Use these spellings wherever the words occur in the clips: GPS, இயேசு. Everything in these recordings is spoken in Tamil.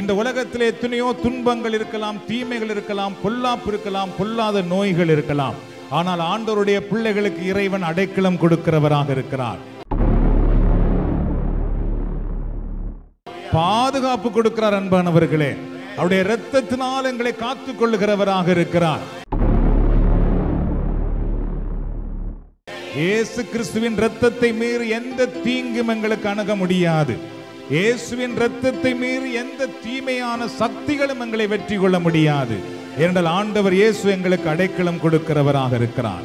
இந்த உலகத்திலே எத்தனையோ துன்பங்கள் இருக்கலாம், தீமைகள் இருக்கலாம், பொல்லாப்பு இருக்கலாம், பொல்லாத நோய்கள் இருக்கலாம். ஆனால் ஆண்டவருடைய பிள்ளைகளுக்கு இறைவன் அடைக்கலம் கொடுக்கிறவராக இருக்கிறார். பாதுகாப்பு கொடுக்கிறார் அன்பானவர்களே. அவருடைய இரத்தத்தினால் எங்களை காத்துக் கொள்ளுகிறவராக இருக்கிறார். இயேசு கிறிஸ்துவின் இரத்தத்தை மீறி எந்த தீங்கும் எங்களுக்கு அணுக முடியாது. இயேசுவின் இரத்தத்தை மீறி எந்த தீமையான சக்திகளும் எங்களை வெற்றி கொள்ள முடியாது. ஏனென்றால் ஆண்டவர் இயேசு எங்களுக்கு அடைக்கலம் கொடுக்கிறவராக இருக்கிறார்.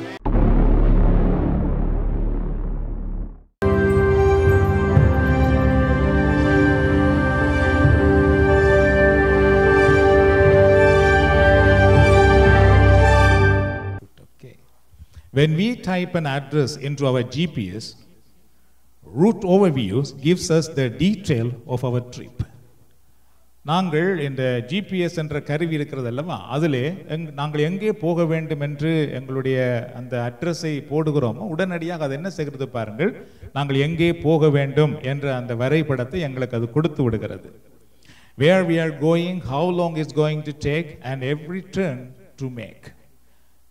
When we type an address into our GPS, route overviews gives us the detail of our trip. நாங்கள் இந்த GPS என்ற கருவி இருக்கிறது அல்லவா, அதில் நாங்கள் எங்கே போக வேண்டும் என்று எங்களுடைய அந்த அட்ரஸை போடுகிறோமோ உடனடியாக அது என்ன செய்கிறது பாருங்கள், நாங்கள் எங்கே போக வேண்டும் என்ற அந்த வரைபடத்தை எங்களுக்கு அது கொடுத்து விடுகிறது. Where we are going, how long is going to take and every turn to make.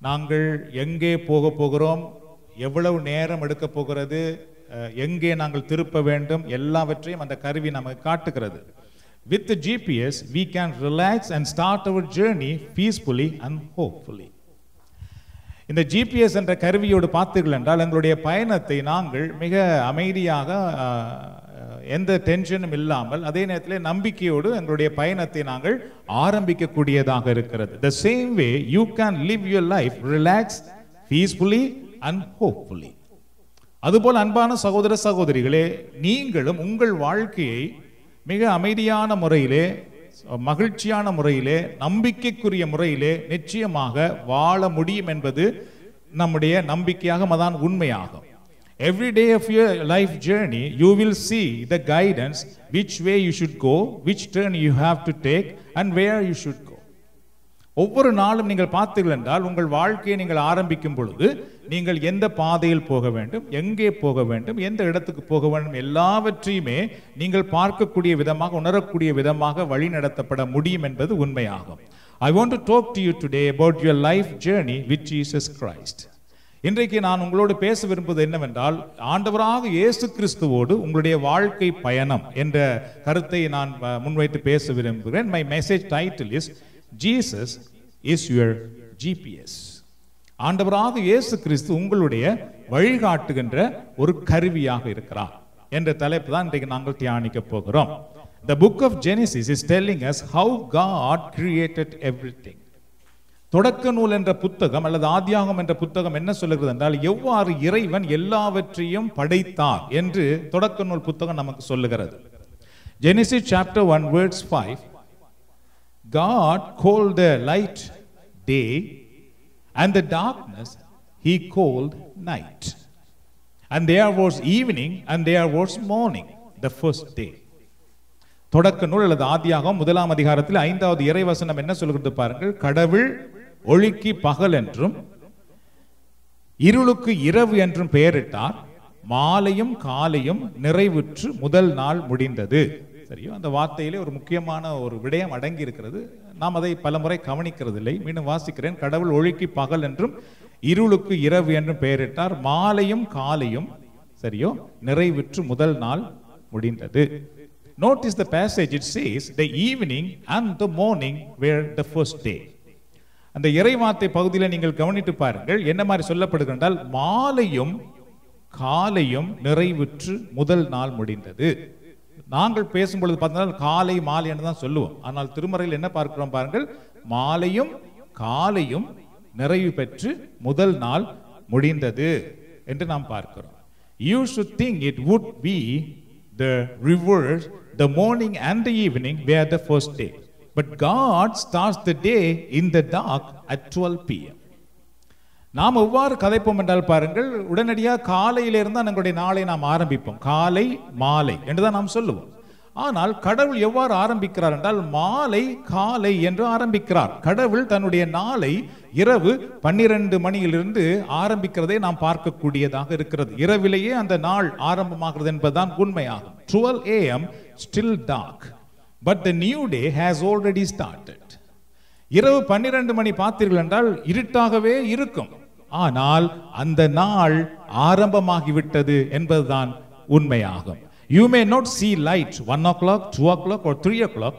நாங்கள் எங்கே போக போகிறோம், எவ்வளவு நேரம் எடுக்க போகிறது, எங்கே நாங்கள் திருப்ப வேண்டும், எல்லாவற்றையும் அந்த கருவி நமக்கு காட்டுகிறது. With the GPS, we can relax and start our journey peacefully and hopefully. இந்த GPS என்ற கருவியோடு பார்த்தீர்கள் என்றால் எங்களுடைய பயணத்தை நாங்கள் மிக அமைதியாக, எந்த டென்ஷனும் இல்லாமல், அதே நேரத்தில் நம்பிக்கையோடு எங்களுடைய பயணத்தை நாங்கள் ஆரம்பிக்கக்கூடியதாக இருக்கிறது. The same way you can live your life relaxed, peacefully and hopefully. அதுபோல் அன்பான சகோதர சகோதரிகளே, நீங்களும் உங்கள் வாழ்க்கையை மிக அமைதியான முறையிலே, மகிழ்ச்சியான முறையிலே, நம்பிக்கைக்குரிய முறையிலே நிச்சயமாக வாழ முடியும் என்பது நம்முடைய நம்பிக்கையாக அதான் உண்மையாகும். Every day of your life journey, you will see the guidance, which way you should go, which turn you have to take and where you should go. ஒவ்வொரு நாளும் நீங்கள் பார்த்தீர்கள் என்றால் உங்கள் வாழ்க்கையை நீங்கள் ஆரம்பிக்கும் பொழுது நீங்கள் எந்த பாதையில் போக வேண்டும், எங்கே போக வேண்டும், எந்த இடத்துக்கு போக வேண்டும், எல்லாவற்றையுமே நீங்கள் பார்க்கக்கூடிய விதமாக, உணரக்கூடிய விதமாக வழி நடத்தப்பட முடியும் என்பது உண்மையாகும். I want to talk to you today about your life journey with Jesus Christ. இன்றைக்கு நான் உங்களோடு பேச விரும்புவது என்னவென்றால், ஆண்டவராக இயேசு கிறிஸ்துவோடு உங்களுடைய வாழ்க்கை பயணம் என்ற கருத்தை நான் முன்வைத்து பேச விரும்புகிறேன். My message title is Jesus is your GPS. ஆண்டவராக இயேசு கிறிஸ்து உங்களுடைய வழிகாட்டுகின்ற ஒரு கருவியாக இருக்கிறார் என்ற தலைப்பு தான் இன்றைக்கு நாங்கள் தியானிக்க போகிறோம். The book of Genesis is telling us how God created everything. தொடக்க நூல் என்ற புத்தகம் அல்லது ஆதியாகமம் என்ற புத்தகம் என்ன சொல்லுகிறது என்றால், எவ்வாறு இறைவன் எல்லாவற்றையும் படைத்தார் என்று தொடக்க நூல் புத்தகம் நமக்கு சொல்லுகிறது. Genesis chapter 1 verse 5. God called the light day and the darkness he called night, and there was evening and there was morning the first day. தொடக்க நூல் அல்லது ஆதியாகமம் முதலாம் அதிகாரத்தில் 5வது இறைவசனம் என்ன சொல்கிறது பாருங்கள். கடவுள் ஒளிக்கு பகல் என்றும் இருளுக்கு இரவு என்றும் பெயரிட்டார். மாலையும் காலையும் நிறைவுற்று முதல் நாள் முடிந்தது. சரியோ, அந்த வார்த்தையிலே ஒரு முக்கியமான ஒரு விடயம் அடங்கி இருக்கிறது. நாம் அதை பலமுறை கவனிக்கிறது இல்லை. மீண்டும் வாசிக்கிறேன். கடவுள் ஒளிக்கு பகல் என்றும் இருளுக்கு இரவு என்றும் பெயரிட்டார். மாலையும் காலையும் சரியோ நிறைவுற்று முதல் நாள் முடிந்தது. Notice the passage, it says the evening and the morning were the first day. அந்த இறைவார்த்தை பகுதியில நீங்கள் கவனித்து பாருங்கள், என்ன மாதிரி சொல்லப்படுகின்றால், மாலையும் காலையும் நிறைவுற்று முதல் நாள் முடிந்தது. நாங்கள் பேசும்பொழுது பார்த்தீங்கன்னா காலை மாலை என்று தான் சொல்லுவோம். ஆனால் திருமறையில் என்ன பார்க்கிறோம் பாருங்கள், மாலையும் காலையும் நிறைவு பெற்று முதல் நாள் முடிந்தது என்று நாம் பார்க்கிறோம். You should think it would be the reverse. The morning and the evening were the first day, but God starts the day in the dark at 12 p.m. நாம் எவ்வாறு கதைப்போம் என்றால் பாருங்கள், உடனடியாக காலையிலிருந்து நம்மளுடைய நாளை நாம் ஆரம்பிப்போம். காலை மாலை என்று தான் நாம் சொல்லுவோம். ஆனால் கடவுள் எவ்வாறு ஆரம்பிக்கிறார் என்றால் மாலை காலை என்று ஆரம்பிக்கிறார். கடவுள் தன்னுடைய நாளை இரவு 12 மணியிலிருந்து ஆரம்பிக்கிறதை நாம் பார்க்கக்கூடியதாக இருக்கிறது. இரவிலேயே அந்த நாள் ஆரம்பமாகிறது என்பதுதான் உண்மையாகும். 12 a.m. still dark. But the new day has already started. இரவு 12 மணி பார்த்தீர்கள் என்றால் இருட்டாகவே இருக்கும். ஆனால் அந்த நாள் ஆரம்பமாகிவிட்டது என்பதுதான் உண்மையாகும். You may not see light 1 o'clock, 2 o'clock or 3 o'clock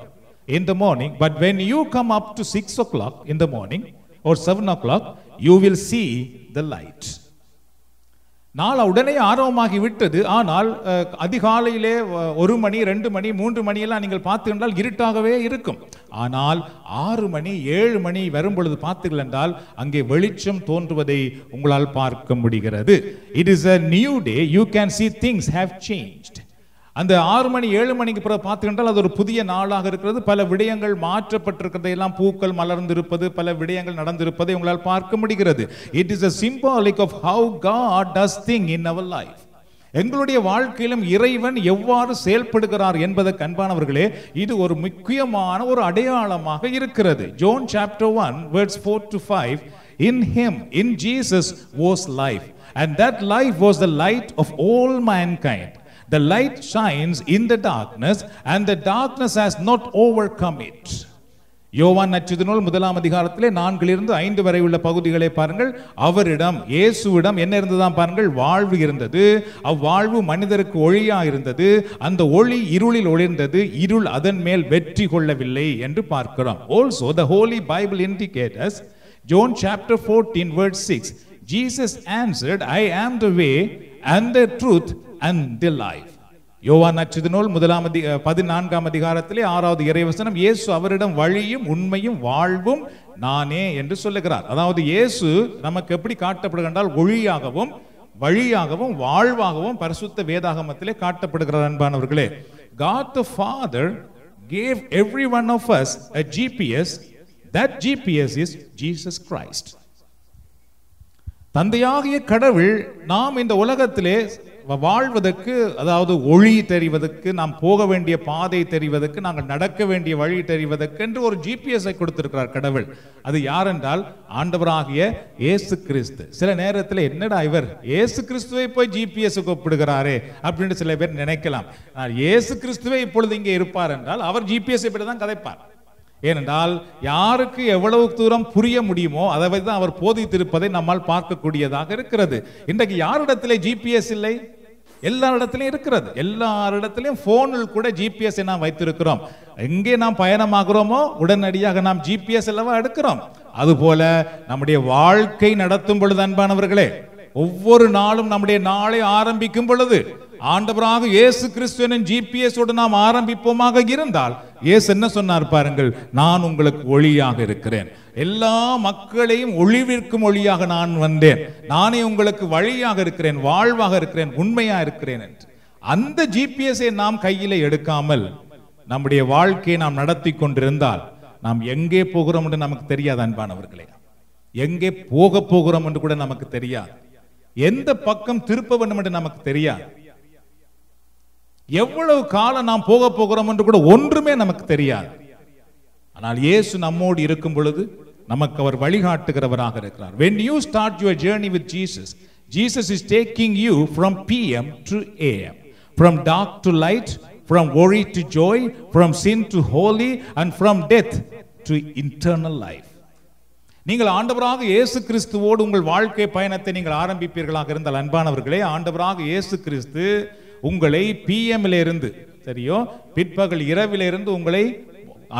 in the morning. But when you come up to 6 o'clock in the morning or 7 o'clock, you will see the light. நாள் உடனே ஆரம்பமாகி விட்டது. ஆனால் அதிகாலையிலே 1 மணி 2 மணி 3 மணி எல்லாம் நீங்கள் பார்த்தீர்கள் இருட்டாகவே இருக்கும். ஆனால் 6 மணி 7 மணி வரும் பொழுது பார்த்தீர்கள் என்றால் அங்கே வெளிச்சம் தோன்றுவதை உங்களால் பார்க்க முடிகிறது. It is a new day. You can see things have changed. அந்த 6 மணி 7 மணிக்கு பிறகு பார்த்தீர்கள் அது ஒரு புதிய நாளாக இருக்கிறது. பல விடயங்கள் மாற்றப்பட்டிருக்கிறதையெல்லாம் பூக்கள் மலர்ந்திருப்பது பல விடயங்கள் நடந்திருப்பதை உங்களால் பார்க்க முடிகிறது. It is a symbolic of how God does thing in our life. எங்களுடைய வாழ்க்கையிலும் இறைவன் எவ்வாறு செயல்படுகிறார் என்பதற்கு அன்பானவர்களே இது ஒரு முக்கியமான ஒரு அடையாளமாக இருக்கிறது. John chapter 1 verse 4 to 5. In him, in Jesus was life, and that life was the light of all mankind. The light shines in the darkness, and the darkness has not overcome it. யோவான் நற்செய்தியிலே முதலாம் அதிகாரத்திலே 4 to 5 வரை உள்ள பகுதிகளை பாருங்கள். அவரிடம் இயேசுவிடம் என்ன இருந்ததாம் பாருங்கள், வாழ்வு இருந்தது. அவ்வாழ்வு மனிதருக்கு ஒளியா இருந்தது. அந்த ஒளி இருளில் ஒளிர்ந்தது, இருள் அதன் மேல் வெற்றி கொள்ளவில்லை என்று பார்க்கிறோம். Also the Holy Bible indicates us, John chapter 14 verse 6, Jesus answered, I am the way and the truth and the life. யோவான் நற்செய்தியிலே 14 அதிகாரத்திலே 6 இறைவசனம், இயேசு அவரிடம் வழியும் உண்மையும் வாழ்வும் நானே என்று சொல்லுகிறார். அதாவது இயேசு நமக்கு எப்படி காட்டப்படுகின்றால் ஒளியாகவும் வழியாகவும் வாழ்வாகவும் பரிசுத்த வேதாகமத்திலே காட்டப்படுகிறார். அன்பானவர்களே, God the Father gave every one of us a GPS. That GPS is Jesus Christ. தந்தையாகிய கடவுள் நாம் இந்த உலகத்திலே வாழ்வதற்கு, அதாவது ஒளி தெரிவதற்கு, நாம் போக வேண்டிய பாதை தெரிவதற்கு, நாங்கள் நடக்க வேண்டிய வழி தெரிவதற்கு என்று ஒரு ஜிபிஎஸ்ஐ கொடுத்திருக்கிறார் கடவுள். அது யாரென்றால் ஆண்டவராகிய இயேசு கிறிஸ்து. சில நேரத்தில் என்னடா இவர் இயேசு கிறிஸ்துவை போய் ஜிபிஎஸ் கூப்பிடுகிறாரே அப்படின்னு சில பேர் நினைக்கலாம். இயேசு கிறிஸ்துவை இப்பொழுது இங்கே இருப்பார் என்றால் அவர் ஜிபிஎஸ்ஐ பற்றி தான் கதைப்பார். ஏனென்றால் யாருக்கு எவ்வளவு தூரம் புரிய முடியுமோ அதை வைத்து தான் அவர் போதித்திருப்பதை நம்மால் பார்க்கக்கூடியதாக இருக்கிறது. இன்றைக்கு யாரிடத்திலே ஜிபிஎஸ் இல்லை? எல்லாரிடத்திலையும் இருக்கிறது. எல்லாரிடத்திலையும் ஃபோனில் கூட ஜிபிஎஸ்ஸை நாம் வைத்திருக்கிறோம். எங்கே நாம் பயணமாகிறோமோ உடனடியாக நாம் ஜிபிஎஸ் எல்லாம் எடுக்கிறோம். அதுபோல நம்முடைய வாழ்க்கை நடத்தும் பொழுது அன்பானவர்களே, ஒவ்வொரு நாளும் நம்முடைய நாளை ஆரம்பிக்கும் பொழுது ஆண்டவராக இயேசு கிறிஸ்துவின் ஜிபிஎஸ் உடன் நாம் ஆரம்பிப்போமாக இருந்தால் இயேசு என்ன சொன்னார் பாருங்கள், நான் உங்களுக்கு ஒளியாக இருக்கிறேன், எல்லா மக்களையும் ஒளிவிற்கும் ஒளியாக நான் வந்தேன், நானே உங்களுக்கு வழியாக இருக்கிறேன், வாழ்வாக இருக்கிறேன், உண்மையா இருக்கிறேன் என்று. அந்த ஜிபிஎஸ்ஐ நாம் கையிலே எடுக்காமல் நம்முடைய வாழ்க்கையை நாம் நடத்தி கொண்டிருந்தால் நாம் எங்கே போகிறோம் என்று நமக்கு தெரியாது. அன்பானவர்களே, எங்கே போக போகிறோம் என்று கூட நமக்கு தெரியாது. எந்த பக்கம் திருப்ப வேண்டும் என்று நமக்கு தெரியாது. எவ்வளவு காலம் நாம் போக போகிறோம் என்று கூட ஒன்றுமே நமக்கு தெரியாது. ஆனால் இயேசு நம்மோடு இருக்கும் பொழுது நமக்கு அவர் வழிகாட்டுகிறவராக இருக்கிறார். When you start your journey with Jesus, Jesus is taking you from PM to AM, from dark to light, from worry to joy, from sin to holy, and from death to eternal life. நீங்கள் ஆண்டவராக இயேசு கிறிஸ்துவோடு உங்கள் வாழ்க்கை பயணத்தை நீங்கள் ஆரம்பிப்பீர்களாக இருந்தால் அன்பானவர்களே, ஆண்டவராக இயேசு கிறிஸ்து உங்களை பிஎம்ல இருந்து சரியோ பிற்பகல் இரவிலிருந்து உங்களை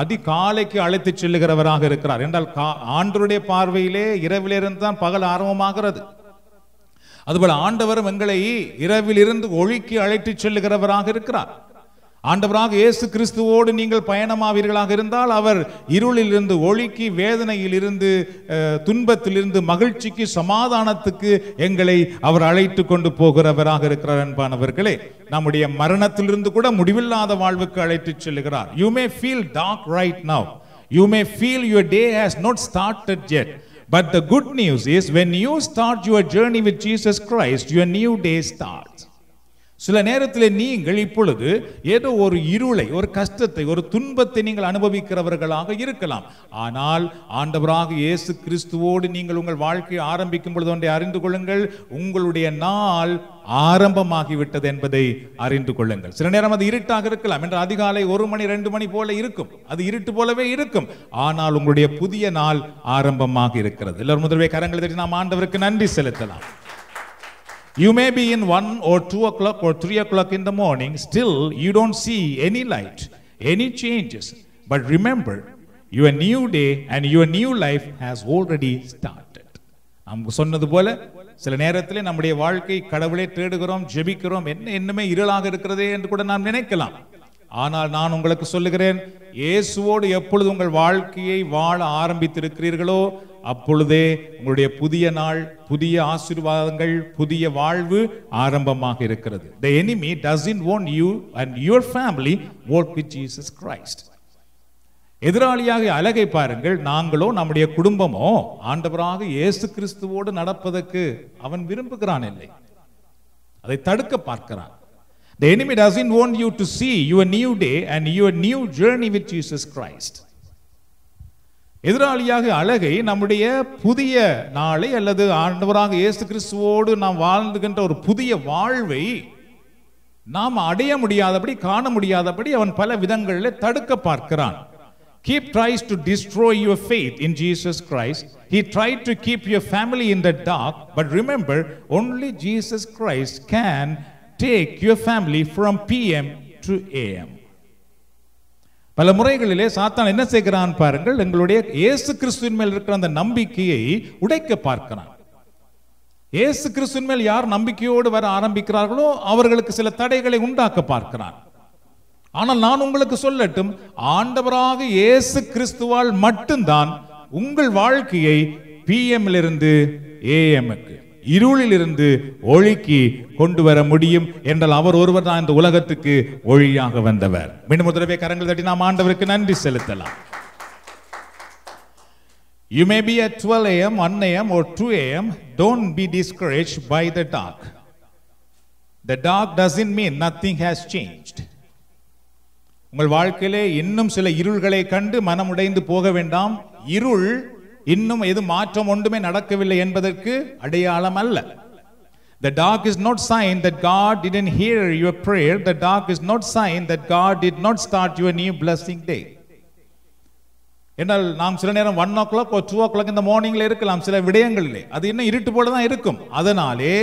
அதிகாலைக்கு அழைத்து செல்லுகிறவராக இருக்கிறார் என்றால் ஆண்டருடைய பார்வையிலே இரவிலிருந்து தான் பகல் ஆரம்பமாகிறது. அதுபோல ஆண்டவரும் எங்களை இரவிலிருந்து ஒளிக்கு அழைத்து செல்லுகிறவராக இருக்கிறார். ஆண்டவராக இயேசு கிறிஸ்துவோடு நீங்கள் பயணமாவீர்களாக இருந்தால் அவர் இருளிலிருந்து ஒளிக்கு, வேதனையிலிருந்து துன்பத்திலிருந்து மகிழ்ச்சிக்கு, சமாதானத்துக்கு எங்களை அவர் அழைத்து கொண்டு போகிறவராக இருக்கிறார். அன்பானவர்களே, நம்முடைய மரணத்திலிருந்து கூட முடிவில்லாத வாழ்வுக்கு அழைத்து செல்கிறார். You may feel dark right now. You may feel your day has not started yet. But the good news is when you start your journey with Jesus Christ, your new day starts. சில நேரத்திலே நீங்கள் இப்பொழுது ஏதோ ஒரு இருளை, ஒரு கஷ்டத்தை, ஒரு துன்பத்தை நீங்கள் அனுபவிக்கிறவர்களாக இருக்கலாம். ஆனால் ஆண்டவராக இயேசு கிறிஸ்துவோடு நீங்கள் உங்கள் வாழ்க்கையை ஆரம்பிக்கும் பொழுது ஒன்றை அறிந்து கொள்ளுங்கள், உங்களுடைய நாள் ஆரம்பமாகிவிட்டது என்பதை அறிந்து கொள்ளுங்கள். சில நேரம் அது இருட்டாக இருக்கலாம், என்று அதிகாலை 1 மணி 2 மணி போல இருக்கும், அது இருட்டு போலவே இருக்கும். ஆனால் உங்களுடைய புதிய நாள் ஆரம்பமாக இருக்கிறது. எல்லாரும் முதல்வே கரங்களை தட்டி நாம் ஆண்டவருக்கு நன்றி செலுத்தலாம். You may be in 1 or 2 o'clock or 3 o'clock in the morning, still you don't see any light, any changes. But remember, your new day and your new life has already started. I'm சொன்னது போல சில நேரத்தில் நம்முடைய வாழ்க்கை கடவுளை தேடுகிறோம், ஜெபிக்கிறோம், என்ன என்னமே இருளாக இருக்கிறதே என்று கூட நாம் நினைக்கலாம். ஆனால் நான் உங்களுக்கு சொல்லுகிறேன், இயேசுவோடு எப்பொழுது உங்கள் வாழ்க்கையை வாழ ஆரம்பித்திருக்கிறீர்களோ அப்பொழுதே உங்களுடைய புதிய நாள், புதிய ஆசீர்வாதங்கள், புதிய வாழ்வு ஆரம்பமாக இருக்கிறது. The enemy doesn't want you and your family walk with Jesus Christ. எதிராளியாக அழகை பாருங்கள், நாங்களோ நம்முடைய குடும்பமோ ஆண்டவராக இயேசு கிறிஸ்துவோடு நடப்பதற்கு அவன் விரும்புகிறான் இல்லை, அதை தடுக்க பார்க்கிறான். The enemy doesn't want you to see your new day and your new journey with Jesus Christ. எதிராளியாக அழகை நம்முடைய புதிய நாளை அல்லது ஆண்டவராக இயேசு கிறிஸ்துவோடு நாம் வாழ்ந்துகின்ற ஒரு புதிய வாழ்வை நாம் அடைய முடியாதபடி, காண முடியாதபடி அவன் பல விதங்களில் தடுக்க பார்க்கிறான். He tries to destroy your faith in Jesus Christ. He tried to keep your family in the dark. But remember, only Jesus Christ can take your family from PM to AM. பல முறைகளிலே சாத்தான் என்ன செய்கிறான் பாருங்கள், எங்களுடைய இயேசு கிறிஸ்துவின் மேல் இருக்கிற அந்த நம்பிக்கையை உடைக்க பார்க்கிறான். இயேசு கிறிஸ்துவின் மேல் யார் நம்பிக்கையோடு வர ஆரம்பிக்கிறார்களோ அவர்களுக்கு சில தடைகளை உண்டாக்க பார்க்கிறான். ஆனால் நான் உங்களுக்கு சொல்லட்டும், ஆண்டவராக இயேசு கிறிஸ்துவால் மட்டும்தான் உங்கள் வாழ்க்கையை பிஎம்ல இருந்து ஏஎம்க்கு, இருளிலிருந்து ஒளிக்கு கொண்டு வர முடியும். என்றால் அவர் ஒருவர் தான் இந்த உலகத்துக்கு ஒளியாக வந்தவர். மீண்டும் முதலவே கரங்கள் தட்டி நாம் ஆண்டவருக்கு நன்றி செலுத்தலாம். You may be at 12 a.m., 1 a.m. or 2 a.m. Don't be discouraged by the dark. The dark doesn't mean nothing has changed. உங்கள் வாழ்க்கையிலே இன்னும் சில இருள்களை கண்டு மனம் உடைந்து போக வேண்டாம். இருள் இன்னும் எது மாற்றம் ஒன்றுமே நடக்கவில்லை என்பதற்கு அடையாளம் அல்ல. The dark is not sign that God didn't hear your prayer. The dark is not sign that God did not start your new blessing day. என்றால் நாம் சில நேரம் 1 o'clock or 2 o'clock இந்த மார்னிங்ல இருக்கலாம். சில விடயங்களிலே அது இன்னும் இருட்டு போல தான் இருக்கும். அதனாலே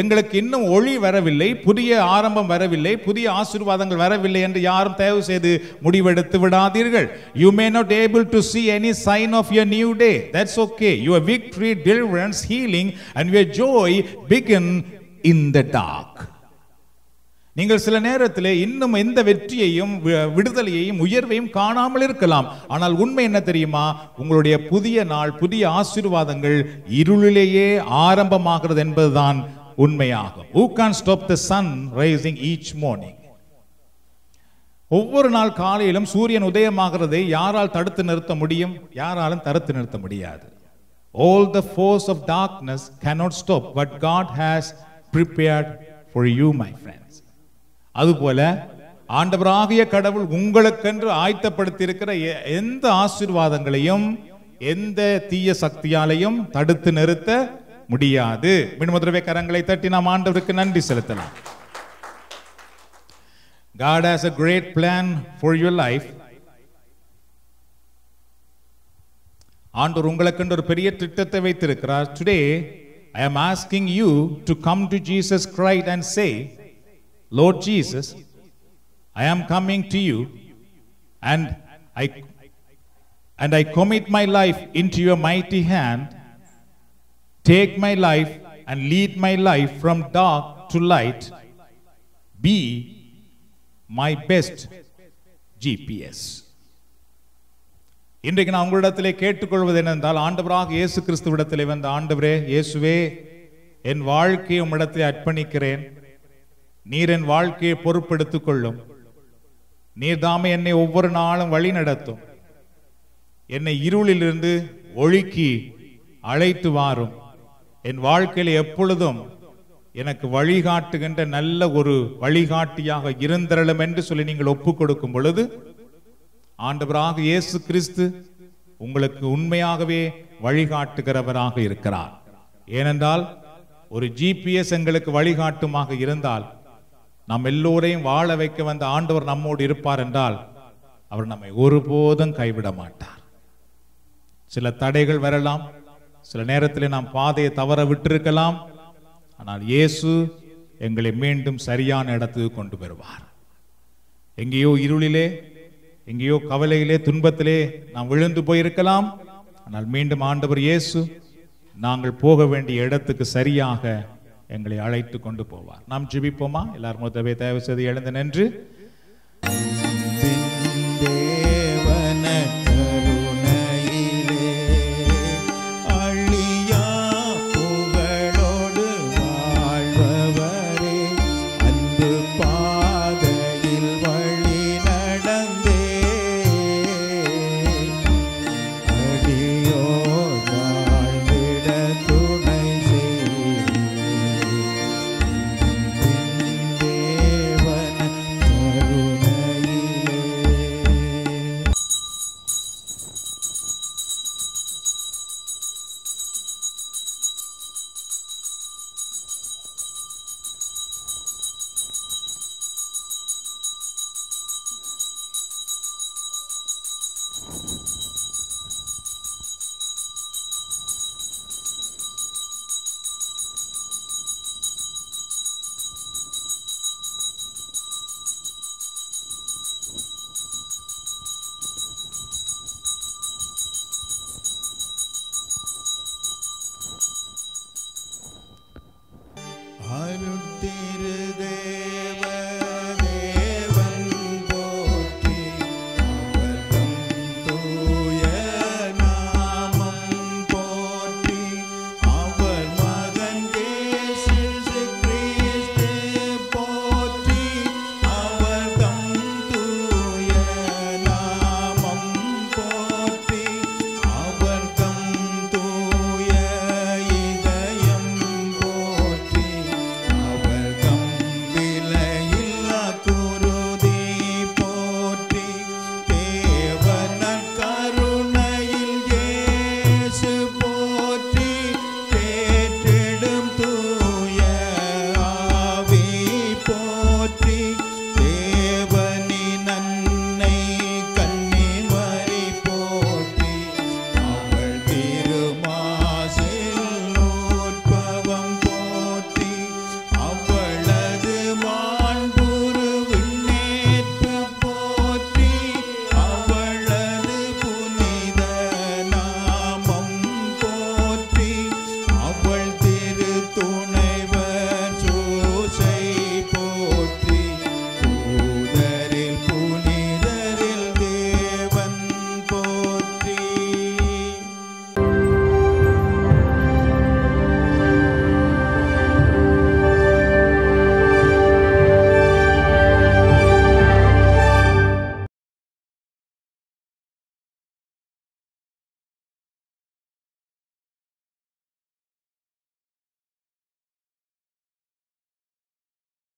எங்களுக்கு இன்னும் ஒளி வரவில்லை, புதிய ஆரம்பம் வரவில்லை, புதிய ஆசீர்வாதங்கள் வரவில்லை என்று யாரும் தயவு செய்து முடிவெடுத்து விடாதீர்கள். You may not able to see any sign of your new day. That's okay. Your victory, deliverance, healing and your joy begin in the dark. நீங்கள் சில நேரத்திலே இன்னும் எந்த வெற்றியையும், விடுதலையையும், உயர்வையும் காணாமல் இருக்கலாம். ஆனால் உண்மை என்ன தெரியுமா? உங்களுடைய புதிய நாள், புதிய ஆசீர்வாதங்கள் இருளிலேயே ஆரம்பமாகிறது என்பதுதான் உண்மையாகும். Who can stop the sun rising each morning? ஒவ்வொரு நாள் காலையிலும் சூரியன் உதயமாகிறதை யாரால் தடுத்து நிறுத்த முடியும்? யாராலும் தடுத்து நிறுத்த முடியாது. All the force of darkness cannot stop what God has prepared for you, my friends. அதுபோல ஆண்டவராகிய கடவுள் உங்களுக்கென்று ஆயத்தப்படுத்தி இருக்கிற எந்த ஆசீர்வாதங்களையும் எந்த தீய சக்தியாலையும் தடுத்து நிறுத்த முடியாது. மின்முதரவே கரங்களை தட்டி நாம் ஆண்டவருக்கு நன்றி செலுத்தலாம். God has a great plan for your life. ஆண்டவர் உங்களுக்கென்று ஒரு பெரிய திட்டத்தை வைத்திருக்கிறார். Today I am asking you to come to Jesus Christ and say, Lord Jesus, I am coming to you and I commit my life into your mighty hand. Take my life and lead my life from dark to light. Be my best GPS. இன்றைக்கு நான் உங்களிடத்திலே கேட்டுக்கொள்வது என்னென்றால், ஆண்டவராக இயேசு கிறிஸ்துவிடத்திலே வந்த ஆண்டவரே இயேசுவே, என் வாழ்க்கையை உம்மிடத்திலே அர்ப்பணிக்கிறேன். நீர் என் வாழ்க்கையை பொறுப்பெடுத்துக் கொள்ளும். நீர் தாமே என்னை ஒவ்வொரு நாளும் வழி நடத்தும். என்னை இருளிலிருந்து ஒளிக்கு அழைத்து வாரும். என் வாழ்க்கையில் எப்பொழுதும் எனக்கு வழிகாட்டுகின்ற நல்ல ஒரு வழிகாட்டியாக இருந்தறளம் என்று சொல்லி நீங்கள் ஒப்புக்கொடுக்கும் பொழுது ஆண்டவராக இயேசு கிறிஸ்து உங்களுக்கு உண்மையாகவே வழிகாட்டுகிறவராக இருக்கிறார். ஏனென்றால் ஒரு ஜிபிஎஸ் எங்களுக்கு வழிகாட்டுமாக இருந்தால் நாம் எல்லோரையும் வாழ வைக்க வந்த ஆண்டவர் நம்மோடு இருப்பார் என்றால் அவர் நம்மை ஒருபோதும் கைவிட மாட்டார். சில தடைகள் வரலாம், சில நேரத்தில் நாம் பாதையை தவற விட்டிருக்கலாம், ஆனால் இயேசு எங்களை மீண்டும் சரியான இடத்துக்கு கொண்டு வருவார். எங்கேயோ இருளிலே, எங்கேயோ கவலையிலே, துன்பத்திலே நாம் விழுந்து போயிருக்கலாம், ஆனால் மீண்டும் ஆண்டவர் இயேசு நாங்கள் போக வேண்டிய இடத்துக்கு சரியாக எங்களை அழைத்து கொண்டு போவார். நாம் ஜெபிப்போமா? எல்லாரும் தயவு செய்து எழுந்து நின்று